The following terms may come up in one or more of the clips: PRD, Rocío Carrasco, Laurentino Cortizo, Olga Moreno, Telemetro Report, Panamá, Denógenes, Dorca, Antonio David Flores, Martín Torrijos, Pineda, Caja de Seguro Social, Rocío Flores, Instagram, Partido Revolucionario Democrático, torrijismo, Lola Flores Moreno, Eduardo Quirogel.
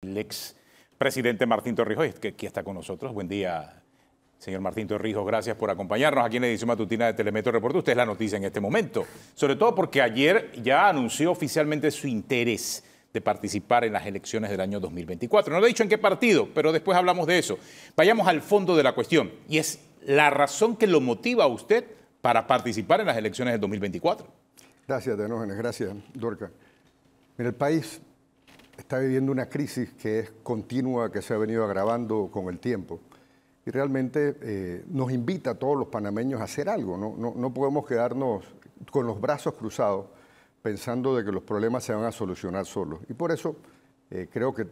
El expresidente Martín Torrijos, que aquí está con nosotros. Buen día, señor Martín Torrijos. Gracias por acompañarnos aquí en la edición matutina de Telemetro Report. Usted es la noticia en este momento, sobre todo porque ayer ya anunció oficialmente su interés de participar en las elecciones del año 2024. No le he dicho en qué partido, pero después hablamos de eso. Vayamos al fondo de la cuestión, y es la razón que lo motiva a usted para participar en las elecciones del 2024. Gracias, Denógenes. Gracias, Dorca. Mira, el país está viviendo una crisis que es continua, que se ha venido agravando con el tiempo. Y realmente nos invita a todos los panameños a hacer algo. No podemos quedarnos con los brazos cruzados pensando de que los problemas se van a solucionar solos. Y por eso creo que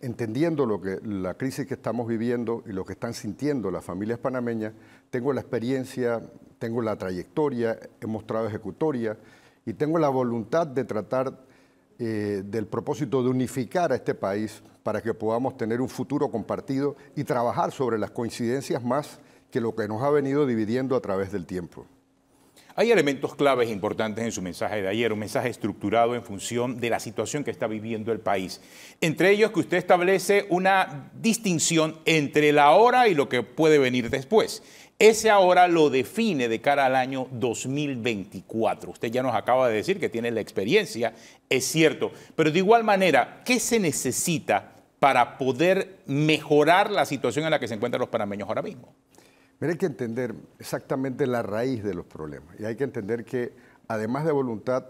entendiendo la crisis que estamos viviendo y lo que están sintiendo las familias panameñas, tengo la experiencia, tengo la trayectoria, he mostrado ejecutoria y tengo la voluntad de tratar del propósito de unificar a este país para que podamos tener un futuro compartido y trabajar sobre las coincidencias más que lo que nos ha venido dividiendo a través del tiempo. Hay elementos claves importantes en su mensaje de ayer, un mensaje estructurado en función de la situación que está viviendo el país. Entre ellos que usted establece una distinción entre el ahora y lo que puede venir después. Ese ahora lo define de cara al año 2024. Usted ya nos acaba de decir que tiene la experiencia, es cierto. Pero de igual manera, ¿qué se necesita para poder mejorar la situación en la que se encuentran los panameños ahora mismo? Mira, hay que entender exactamente la raíz de los problemas. Y hay que entender que, además de voluntad,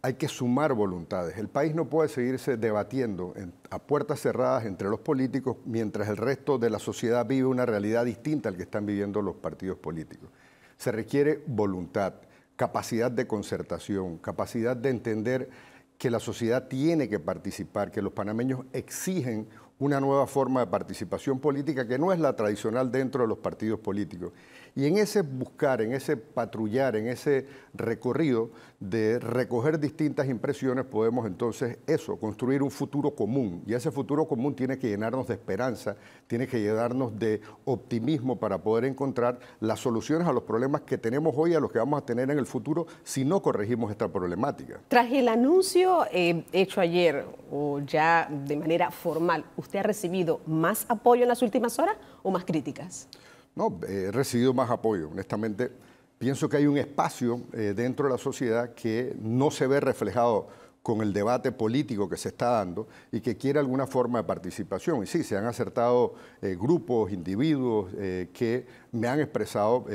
hay que sumar voluntades. El país no puede seguirse debatiendo a puertas cerradas entre los políticos mientras el resto de la sociedad vive una realidad distinta al que están viviendo los partidos políticos. Se requiere voluntad, capacidad de concertación, capacidad de entender que la sociedad tiene que participar, que los panameños exigen una nueva forma de participación política que no es la tradicional dentro de los partidos políticos. Y en ese buscar, en ese patrullar, en ese recorrido de recoger distintas impresiones, podemos entonces construir un futuro común. Y ese futuro común tiene que llenarnos de esperanza, tiene que llenarnos de optimismo para poder encontrar las soluciones a los problemas que tenemos hoy y a los que vamos a tener en el futuro si no corregimos esta problemática. Tras el anuncio hecho ayer, o ya de manera formal, ¿usted ha recibido más apoyo en las últimas horas o más críticas? No, he recibido más apoyo. Honestamente, pienso que hay un espacio dentro de la sociedad que no se ve reflejado con el debate político que se está dando y que quiere alguna forma de participación. Y sí, se han acertado grupos, individuos que me han expresado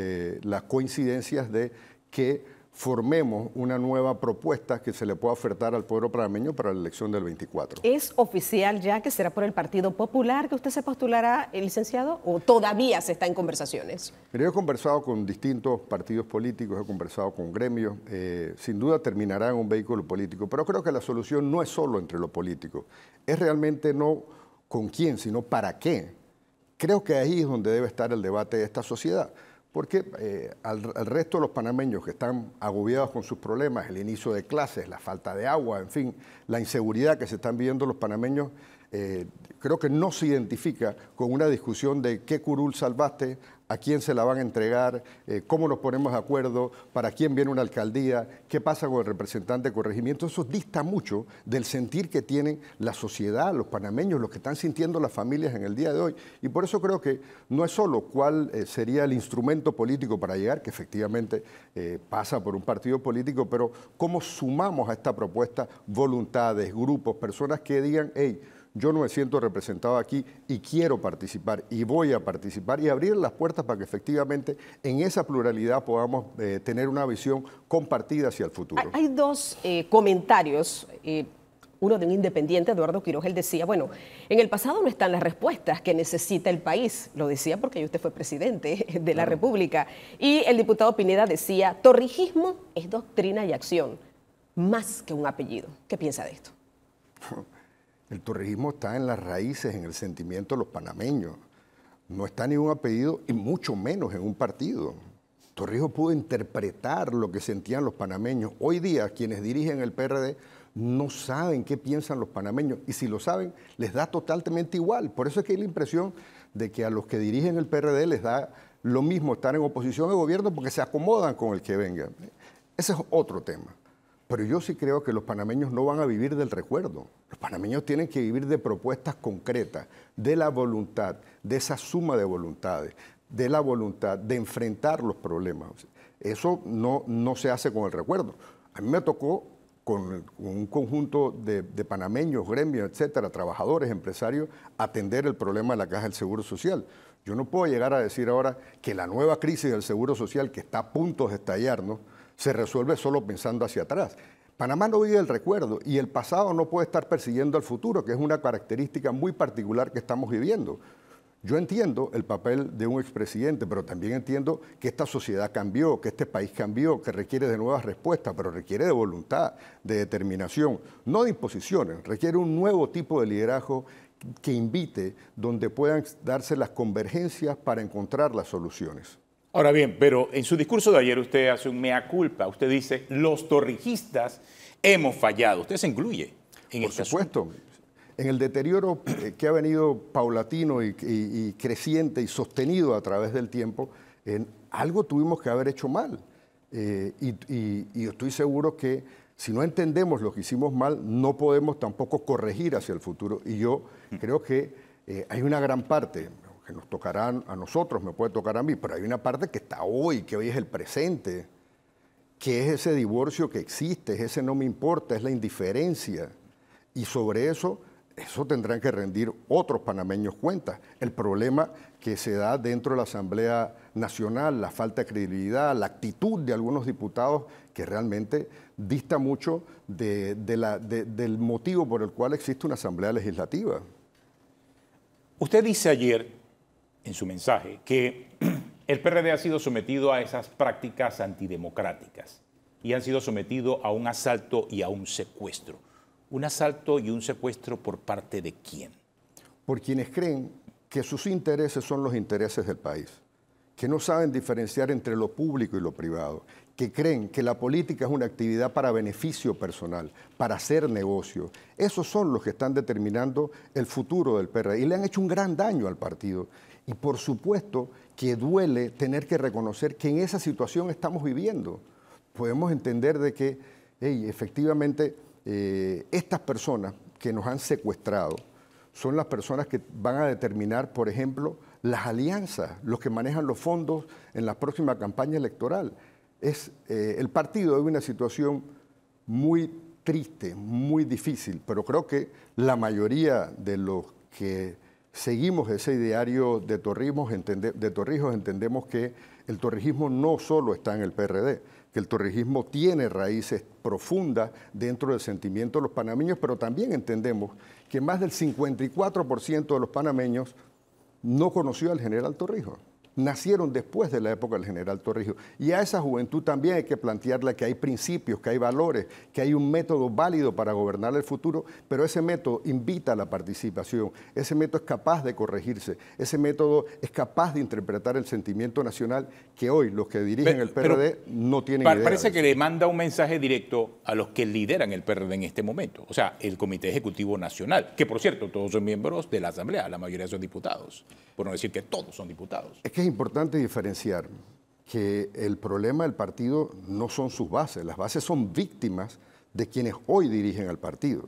las coincidencias de que formemos una nueva propuesta que se le pueda ofertar al pueblo panameño para la elección del 24. ¿Es oficial ya que será por el Partido Popular que usted se postulará, licenciado, o todavía se está en conversaciones? Mira, yo he conversado con distintos partidos políticos, he conversado con gremios, sin duda terminará en un vehículo político, pero creo que la solución no es solo entre los políticos, es realmente no con quién, sino para qué. Creo que ahí es donde debe estar el debate de esta sociedad. Porque al resto de los panameños que están agobiados con sus problemas, el inicio de clases, la falta de agua, en fin, la inseguridad que se están viviendo los panameños, creo que no se identifica con una discusión de qué curul salvaste, a quién se la van a entregar, cómo nos ponemos de acuerdo, para quién viene una alcaldía, qué pasa con el representante de corregimiento. Eso dista mucho del sentir que tienen la sociedad, los panameños, los que están sintiendo las familias en el día de hoy. Y por eso creo que no es solo cuál sería el instrumento político para llegar, que efectivamente pasa por un partido político, pero cómo sumamos a esta propuesta voluntades, grupos, personas que digan, hey, yo no me siento representado aquí y quiero participar y voy a participar y abrir las puertas para que efectivamente en esa pluralidad podamos tener una visión compartida hacia el futuro. Hay dos comentarios. Uno de un independiente, Eduardo Quirogel, decía, bueno, en el pasado no están las respuestas que necesita el país. Lo decía porque usted fue presidente de la República. Y el diputado Pineda decía, torrijismo es doctrina y acción, más que un apellido. ¿Qué piensa de esto? El torrijismo está en las raíces, en el sentimiento de los panameños. No está ni un apellido y mucho menos en un partido. Torrijos pudo interpretar lo que sentían los panameños. Hoy día quienes dirigen el PRD no saben qué piensan los panameños y si lo saben les da totalmente igual. Por eso es que hay la impresión de que a los que dirigen el PRD les da lo mismo estar en oposición al gobierno porque se acomodan con el que venga. Ese es otro tema. Pero yo sí creo que los panameños no van a vivir del recuerdo. Los panameños tienen que vivir de propuestas concretas, de la voluntad, de esa suma de voluntades, de la voluntad de enfrentar los problemas. Eso no se hace con el recuerdo. A mí me tocó con un conjunto de panameños, gremios, etcétera, trabajadores, empresarios, atender el problema de la Caja del Seguro Social. Yo no puedo llegar a decir ahora que la nueva crisis del Seguro Social, que está a punto de estallarnos, se resuelve solo pensando hacia atrás. Panamá no vive el recuerdo y el pasado no puede estar persiguiendo al futuro, que es una característica muy particular que estamos viviendo. Yo entiendo el papel de un expresidente, pero también entiendo que esta sociedad cambió, que este país cambió, que requiere de nuevas respuestas, pero requiere de voluntad, de determinación, no de imposiciones, requiere un nuevo tipo de liderazgo que invite, donde puedan darse las convergencias para encontrar las soluciones. Ahora bien, pero en su discurso de ayer usted hace un mea culpa. Usted dice, los torrijistas hemos fallado. Usted se incluye en este asunto. Por supuesto. En el deterioro que ha venido paulatino y creciente y sostenido a través del tiempo, algo tuvimos que haber hecho mal. Y estoy seguro que si no entendemos lo que hicimos mal, no podemos tampoco corregir hacia el futuro. Y yo creo que hay una gran parte que nos tocará a nosotros, me puede tocar a mí, pero hay una parte que está hoy, que hoy es el presente, que es ese divorcio que existe, es ese no me importa, es la indiferencia. Y sobre eso tendrán que rendir otros panameños cuentas. El problema que se da dentro de la Asamblea Nacional, la falta de credibilidad, la actitud de algunos diputados que realmente dista mucho del motivo por el cual existe una Asamblea Legislativa. Usted dice ayer en su mensaje que el PRD ha sido sometido a esas prácticas antidemocráticas y han sido sometidos a un asalto y a un secuestro. ¿Un asalto y un secuestro por parte de quién? Por quienes creen que sus intereses son los intereses del país, que no saben diferenciar entre lo público y lo privado, que creen que la política es una actividad para beneficio personal, para hacer negocio. Esos son los que están determinando el futuro del PRD y le han hecho un gran daño al partido. Y por supuesto que duele tener que reconocer que en esa situación estamos viviendo. Podemos entender de que, efectivamente, estas personas que nos han secuestrado son las personas que van a determinar, por ejemplo, las alianzas, los que manejan los fondos en la próxima campaña electoral. El partido es una situación muy triste, muy difícil, pero creo que la mayoría de los que seguimos ese ideario de Torrijos entendemos que el torrijismo no solo está en el PRD, que el torrijismo tiene raíces profundas dentro del sentimiento de los panameños, pero también entendemos que más del 54% de los panameños no conoció al general Torrijos, nacieron después de la época del general Torrijos. Y a esa juventud también hay que plantearle que hay principios, que hay valores, que hay un método válido para gobernar el futuro, pero ese método invita a la participación, ese método es capaz de corregirse, ese método es capaz de interpretar el sentimiento nacional que hoy los que dirigen el PRD no tienen idea. Parece que le manda un mensaje directo a los que lideran el PRD en este momento, o sea, el Comité Ejecutivo Nacional, que por cierto, todos son miembros de la Asamblea, la mayoría son diputados, por no decir que todos son diputados. Es que es importante diferenciar que el problema del partido no son sus bases, las bases son víctimas de quienes hoy dirigen al partido.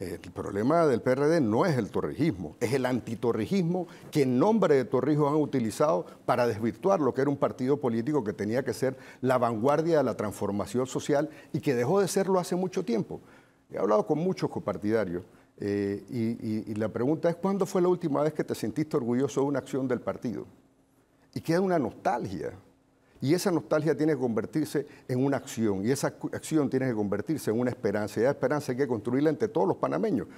El problema del PRD no es el torrijismo, es el antitorrijismo que en nombre de Torrijos han utilizado para desvirtuar lo que era un partido político que tenía que ser la vanguardia de la transformación social y que dejó de serlo hace mucho tiempo. He hablado con muchos copartidarios. Y la pregunta es, ¿cuándo fue la última vez que te sentiste orgulloso de una acción del partido? Y queda una nostalgia. Y esa nostalgia tiene que convertirse en una acción. Y esa acción tiene que convertirse en una esperanza. Y esa esperanza hay que construirla entre todos los panameños.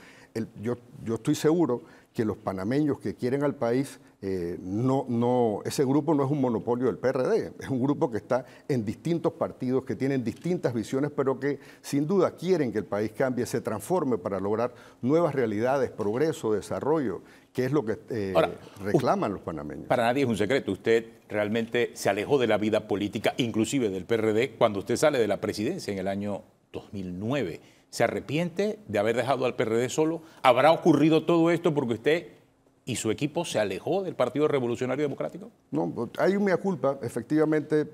Yo estoy seguro que los panameños que quieren al país, ese grupo no es un monopolio del PRD. Es un grupo que está en distintos partidos, que tienen distintas visiones, pero que sin duda quieren que el país cambie, se transforme para lograr nuevas realidades, progreso, desarrollo, que es lo que ahora reclaman los panameños. Para nadie es un secreto. Usted realmente se alejó de la vida política, inclusive del PRD, cuando usted sale de la presidencia en el año 2009. ¿Se arrepiente de haber dejado al PRD solo? ¿Habrá ocurrido todo esto porque usted y su equipo se alejó del Partido Revolucionario Democrático? No, hay un mea culpa, efectivamente,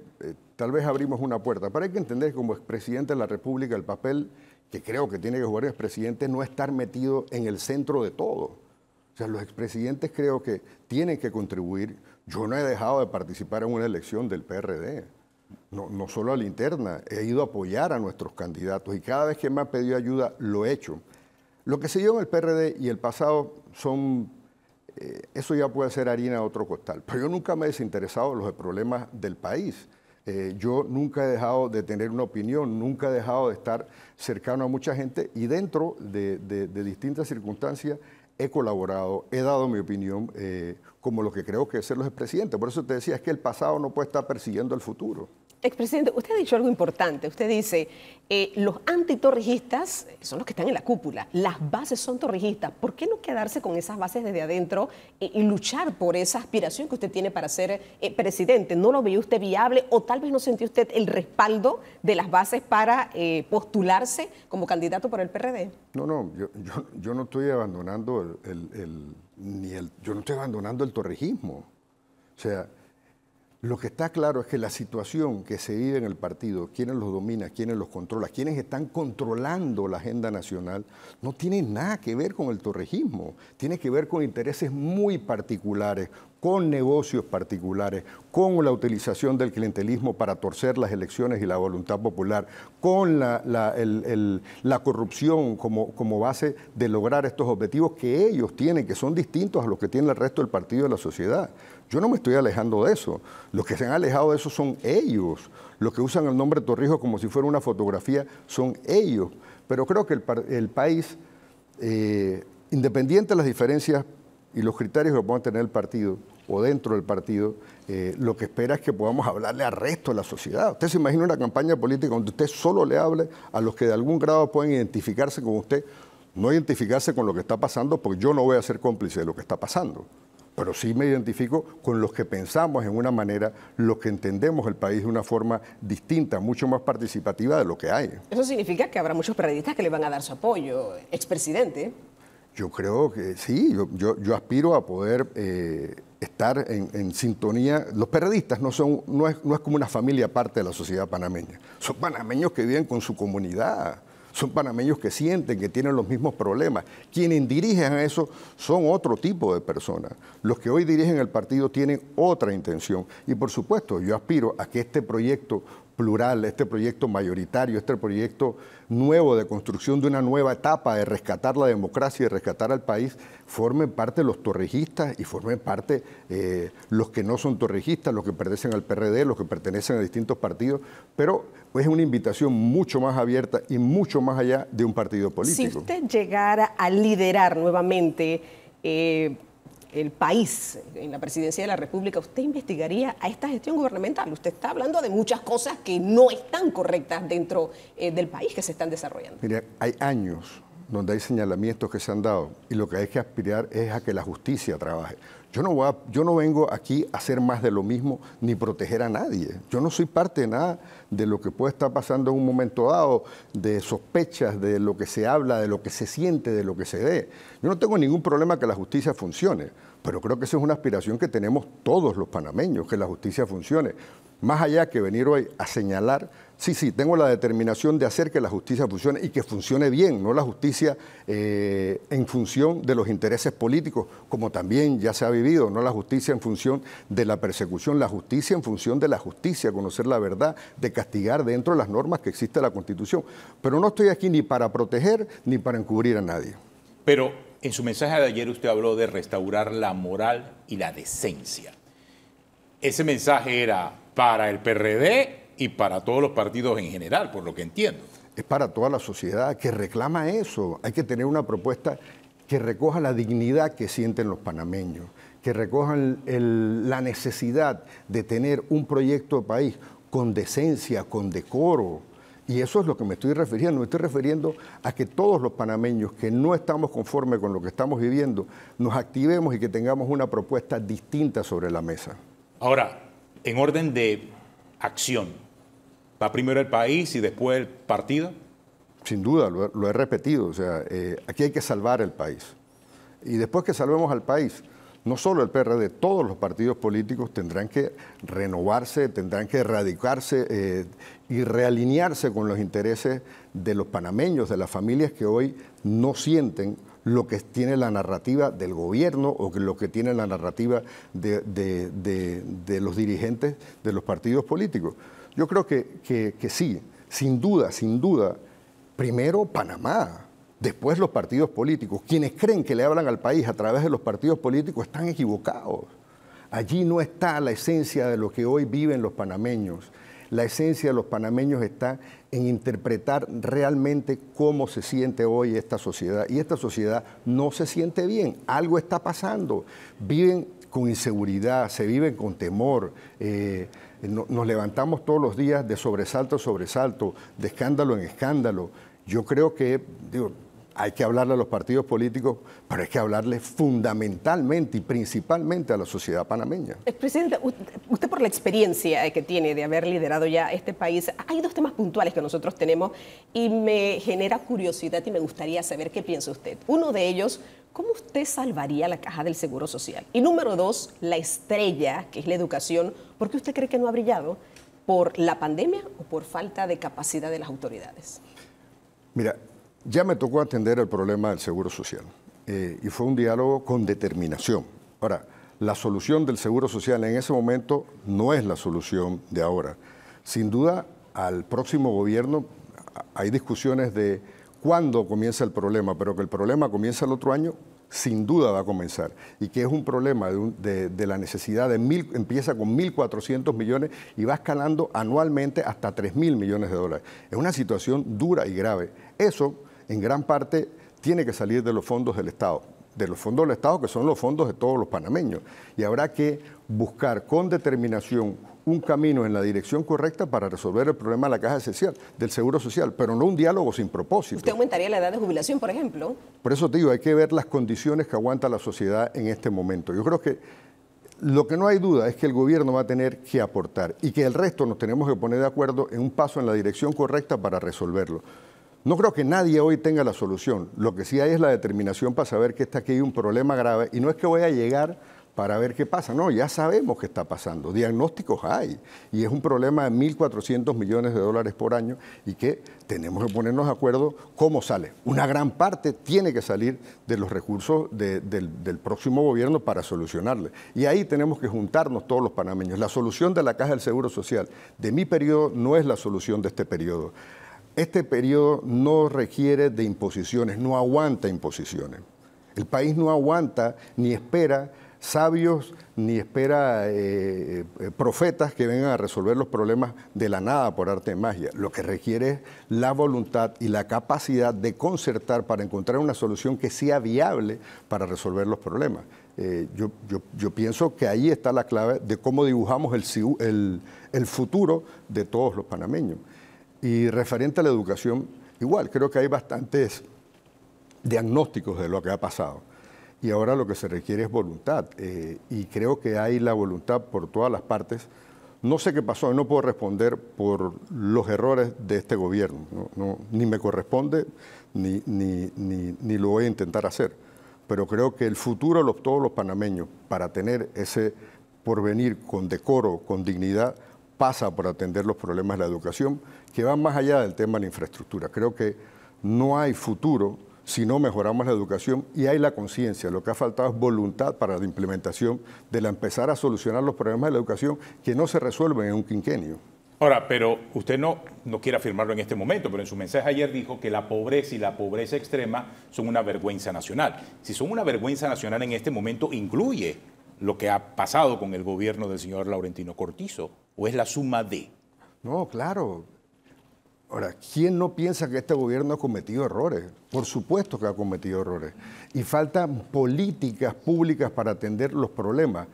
tal vez abrimos una puerta, pero hay que entender que como expresidente de la República el papel que creo que tiene que jugar el expresidente no estar metido en el centro de todo. O sea, los expresidentes creo que tienen que contribuir. Yo no he dejado de participar en una elección del PRD, no solo a la interna, he ido a apoyar a nuestros candidatos y cada vez que me ha pedido ayuda lo he hecho. Lo que se dio en el PRD y el pasado son, eso ya puede ser harina de otro costal, pero yo nunca me he desinteresado en los problemas del país. Yo nunca he dejado de tener una opinión, nunca he dejado de estar cercano a mucha gente y dentro de distintas circunstancias he colaborado, he dado mi opinión como lo que creo que deben ser los expresidentes. Por eso te decía, es que el pasado no puede estar persiguiendo el futuro. Expresidente, usted ha dicho algo importante. Usted dice, los antitorrijistas son los que están en la cúpula, las bases son torrijistas. ¿Por qué no quedarse con esas bases desde adentro y luchar por esa aspiración que usted tiene para ser presidente? ¿No lo veía usted viable o tal vez no sentía usted el respaldo de las bases para postularse como candidato por el PRD? No, yo no estoy abandonando yo no estoy abandonando el torrijismo. O sea, lo que está claro es que la situación que se vive en el partido, quienes los domina, quienes los controla, quienes están controlando la agenda nacional, no tiene nada que ver con el torrijismo, tiene que ver con intereses muy particulares, con negocios particulares, con la utilización del clientelismo para torcer las elecciones y la voluntad popular, con la corrupción como base de lograr estos objetivos que ellos tienen, que son distintos a los que tiene el resto del partido y de la sociedad. Yo no me estoy alejando de eso. Los que se han alejado de eso son ellos. Los que usan el nombre Torrijos como si fuera una fotografía son ellos. Pero creo que el país, independiente de las diferencias y los criterios que puedan tener el partido o dentro del partido, lo que espera es que podamos hablarle al resto de la sociedad. Usted se imagina una campaña política donde usted solo le hable a los que de algún grado pueden identificarse con usted, no identificarse con lo que está pasando, porque yo no voy a ser cómplice de lo que está pasando. Pero sí me identifico con los que pensamos en una manera, los que entendemos el país de una forma distinta, mucho más participativa de lo que hay. Eso significa que habrá muchos periodistas que le van a dar su apoyo, expresidente. Yo creo que sí, yo aspiro a poder estar en sintonía. Los periodistas no es como una familia aparte de la sociedad panameña. Son panameños que viven con su comunidad. Son panameños que sienten que tienen los mismos problemas. Quienes dirigen a eso son otro tipo de personas. Los que hoy dirigen el partido tienen otra intención. Y por supuesto, yo aspiro a que este proyecto plural, este proyecto mayoritario, este proyecto nuevo de construcción de una nueva etapa de rescatar la democracia y rescatar al país, formen parte los torrijistas y formen parte los que no son torrijistas, los que pertenecen al PRD, los que pertenecen a distintos partidos, pero es una invitación mucho más abierta y mucho más allá de un partido político. Si usted llegara a liderar nuevamente el país en la presidencia de la República, ¿usted investigaría a esta gestión gubernamental? Usted está hablando de muchas cosas que no están correctas dentro del país, que se están desarrollando. Mire, hay años donde hay señalamientos que se han dado y lo que hay que aspirar es a que la justicia trabaje. Yo no vengo aquí a hacer más de lo mismo ni proteger a nadie. Yo no soy parte de nada de lo que puede estar pasando en un momento dado, de sospechas, de lo que se habla, de lo que se siente, de lo que se ve. Yo no tengo ningún problema que la justicia funcione, pero creo que esa es una aspiración que tenemos todos los panameños, que la justicia funcione. Más allá que venir hoy a señalar, sí, tengo la determinación de hacer que la justicia funcione y que funcione bien, no la justicia en función de los intereses políticos, como también ya se ha vivido, no la justicia en función de la persecución, la justicia en función de la justicia, conocer la verdad, de castigar dentro de las normas que existe la Constitución. Pero no estoy aquí ni para proteger ni para encubrir a nadie. Pero en su mensaje de ayer usted habló de restaurar la moral y la decencia. Ese mensaje era para el PRD y para todos los partidos en general, por lo que entiendo. Es para toda la sociedad que reclama eso. Hay que tener una propuesta que recoja la dignidad que sienten los panameños, que recojan la necesidad de tener un proyecto de país con decencia, con decoro. Y eso es lo que me estoy refiriendo. Me estoy refiriendo a que todos los panameños que no estamos conformes con lo que estamos viviendo, nos activemos y que tengamos una propuesta distinta sobre la mesa. Ahora, en orden de acción, ¿va primero el país y después el partido? Sin duda, lo he repetido. O sea, aquí hay que salvar el país. Y después que salvemos al país, no solo el PRD, todos los partidos políticos tendrán que renovarse, tendrán que erradicarse y realinearse con los intereses de los panameños, de las familias que hoy no sienten lo que tiene la narrativa del gobierno o lo que tiene la narrativa de los dirigentes de los partidos políticos. Yo creo que sí, sin duda, primero Panamá, después los partidos políticos. Quienes creen que le hablan al país a través de los partidos políticos están equivocados. Allí no está la esencia de lo que hoy viven los panameños. La esencia de los panameños está en interpretar realmente cómo se siente hoy esta sociedad. Y esta sociedad no se siente bien, algo está pasando. Viven con inseguridad, se viven con temor. Nos levantamos todos los días de sobresalto a sobresalto, de escándalo en escándalo. Yo creo que hay que hablarle a los partidos políticos, pero hay que hablarle fundamentalmente y principalmente a la sociedad panameña. Expresidente, usted por la experiencia que tiene de haber liderado ya este país, hay dos temas puntuales que nosotros tenemos y me genera curiosidad y me gustaría saber qué piensa usted. Uno de ellos, ¿cómo usted salvaría la Caja del Seguro Social? Y número dos, la estrella, que es la educación, ¿por qué usted cree que no ha brillado? ¿Por la pandemia o por falta de capacidad de las autoridades? Mira, ya me tocó atender el problema del Seguro Social y fue un diálogo con determinación. Ahora, la solución del Seguro Social en ese momento no es la solución de ahora. Sin duda, al próximo gobierno hay discusiones de cuándo comienza el problema, pero que el problema comienza el otro año, sin duda va a comenzar. Y que es un problema de la necesidad de empieza con 1.400 millones y va escalando anualmente hasta 3.000 millones de dólares. Es una situación dura y grave. Eso, en gran parte, tiene que salir de los fondos del Estado. De los fondos del Estado, que son los fondos de todos los panameños. Y habrá que buscar con determinación un camino en la dirección correcta para resolver el problema de la Caja Social, del Seguro Social, pero no un diálogo sin propósito. ¿Usted aumentaría la edad de jubilación, por ejemplo? Por eso te digo, hay que ver las condiciones que aguanta la sociedad en este momento. Yo creo que lo que no hay duda es que el gobierno va a tener que aportar y que el resto nos tenemos que poner de acuerdo en un paso en la dirección correcta para resolverlo. No creo que nadie hoy tenga la solución. Lo que sí hay es la determinación para saber que está aquí un problema grave y no es que voy a llegar para ver qué pasa. No, ya sabemos qué está pasando. Diagnósticos hay. Y es un problema de 1.400 millones de dólares por año y que tenemos que ponernos de acuerdo cómo sale. Una gran parte tiene que salir de los recursos del próximo gobierno para solucionarle. Y ahí tenemos que juntarnos todos los panameños. La solución de la Caja del Seguro Social de mi periodo no es la solución de este periodo. Este periodo no requiere de imposiciones, no aguanta imposiciones. El país no aguanta ni espera sabios ni espera profetas que vengan a resolver los problemas de la nada por arte de magia. Lo que requiere es la voluntad y la capacidad de concertar para encontrar una solución que sea viable para resolver los problemas. Yo pienso que ahí está la clave de cómo dibujamos el futuro de todos los panameños. Y referente a la educación, igual, creo que hay bastantes diagnósticos de lo que ha pasado. Y ahora lo que se requiere es voluntad, y creo que hay la voluntad por todas las partes. No sé qué pasó, no puedo responder por los errores de este gobierno, ni me corresponde, ni lo voy a intentar hacer. Pero creo que el futuro de todos los panameños, para tener ese porvenir con decoro, con dignidad, pasa por atender los problemas de la educación, que van más allá del tema de la infraestructura. Creo que no hay futuro si no mejoramos la educación y hay la conciencia. Lo que ha faltado es voluntad para la implementación de empezar a solucionar los problemas de la educación que no se resuelven en un quinquenio. Ahora, pero usted no quiere afirmarlo en este momento, pero en su mensaje ayer dijo que la pobreza y la pobreza extrema son una vergüenza nacional. Si son una vergüenza nacional en este momento, incluye lo que ha pasado con el gobierno del señor Laurentino Cortizo, ¿o es la suma de? No, claro. Ahora, ¿quién no piensa que este gobierno ha cometido errores? Por supuesto que ha cometido errores. Y faltan políticas públicas para atender los problemas.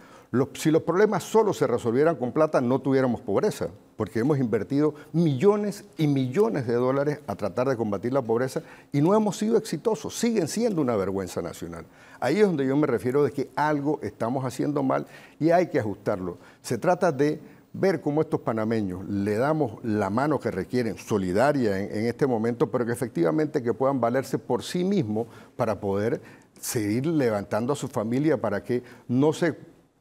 Si los problemas solo se resolvieran con plata, no tuviéramos pobreza, porque hemos invertido millones y millones de dólares a tratar de combatir la pobreza y no hemos sido exitosos. Siguen siendo una vergüenza nacional. Ahí es donde yo me refiero de que algo estamos haciendo mal y hay que ajustarlo. Se trata de ver cómo estos panameños le damos la mano que requieren, solidaria en este momento, pero que efectivamente que puedan valerse por sí mismos para poder seguir levantando a su familia para que no se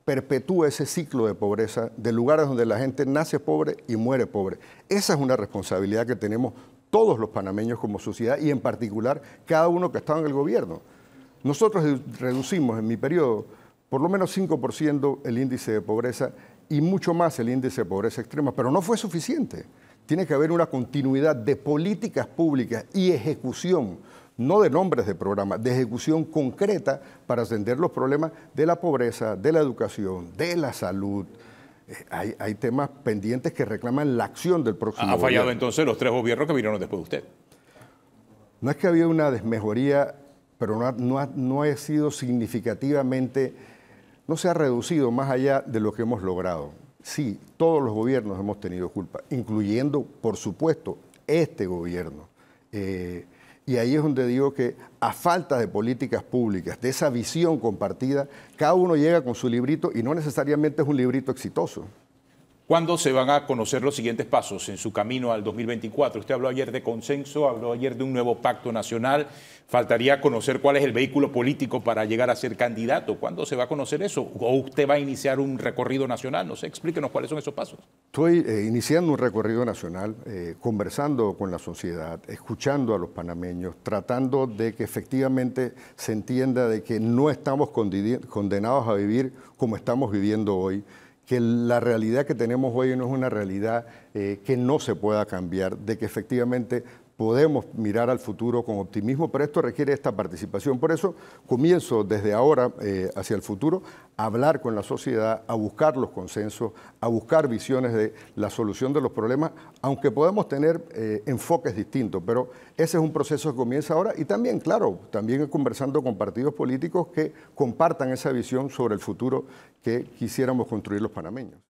perpetúe ese ciclo de pobreza de lugares donde la gente nace pobre y muere pobre. Esa es una responsabilidad que tenemos todos los panameños como sociedad y en particular cada uno que ha estado en el gobierno. Nosotros reducimos en mi periodo por lo menos 5% el índice de pobreza y mucho más el índice de pobreza extrema, pero no fue suficiente. Tiene que haber una continuidad de políticas públicas y ejecución, no de nombres de programas, de ejecución concreta para atender los problemas de la pobreza, de la educación, de la salud. Hay temas pendientes que reclaman la acción del próximo gobierno. ¿Ha fallado entonces los tres gobiernos que vinieron después de usted? No es que había una desmejoría, pero no ha sido significativamente, no se ha reducido más allá de lo que hemos logrado. Sí, todos los gobiernos hemos tenido culpa, incluyendo, por supuesto, este gobierno. Y ahí es donde digo que a falta de políticas públicas, de esa visión compartida, cada uno llega con su librito y no necesariamente es un librito exitoso. ¿Cuándo se van a conocer los siguientes pasos en su camino al 2024? Usted habló ayer de consenso, habló ayer de un nuevo pacto nacional. Faltaría conocer cuál es el vehículo político para llegar a ser candidato. ¿Cuándo se va a conocer eso? ¿O usted va a iniciar un recorrido nacional? No sé, explíquenos cuáles son esos pasos. Estoy iniciando un recorrido nacional, conversando con la sociedad, escuchando a los panameños, tratando de que efectivamente se entienda de que no estamos condenados a vivir como estamos viviendo hoy, que la realidad que tenemos hoy no es una realidad que no se pueda cambiar, de que efectivamente podemos mirar al futuro con optimismo, pero esto requiere esta participación. Por eso comienzo desde ahora hacia el futuro a hablar con la sociedad, a buscar los consensos, a buscar visiones de la solución de los problemas, aunque podemos tener enfoques distintos, pero ese es un proceso que comienza ahora y también, claro, también conversando con partidos políticos que compartan esa visión sobre el futuro que quisiéramos construir los panameños.